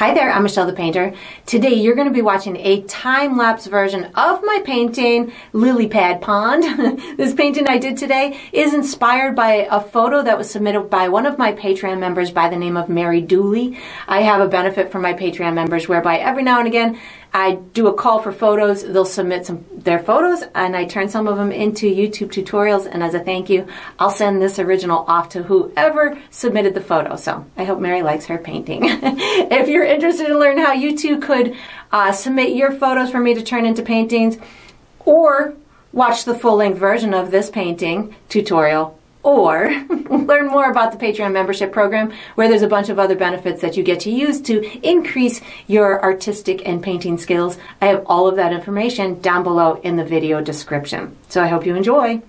Hi there, I'm Michelle the Painter. Today you're going to be watching a time-lapse version of my painting, Lily Pad Pond. This painting I did today is inspired by a photo that was submitted by one of my Patreon members by the name of Mary Dooley. I have a benefit for my Patreon members whereby every now and again I do a call for photos. They'll submit their photos and I turn some of them into YouTube tutorials, and as a thank you, I'll send this original off to whoever submitted the photo. So I hope Mary likes her painting. If you're interested in learning how you too could submit your photos for me to turn into paintings, or watch the full-length version of this painting tutorial, or learn more about the Patreon membership program, where there's a bunch of other benefits that you get to use to increase your artistic and painting skills. I have all of that information down below in the video description. So I hope you enjoy.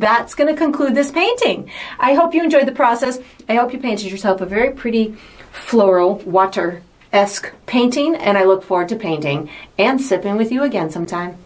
That's going to conclude this painting. I hope you enjoyed the process. I hope you painted yourself a very pretty floral, water-esque painting, and I look forward to painting and sipping with you again sometime.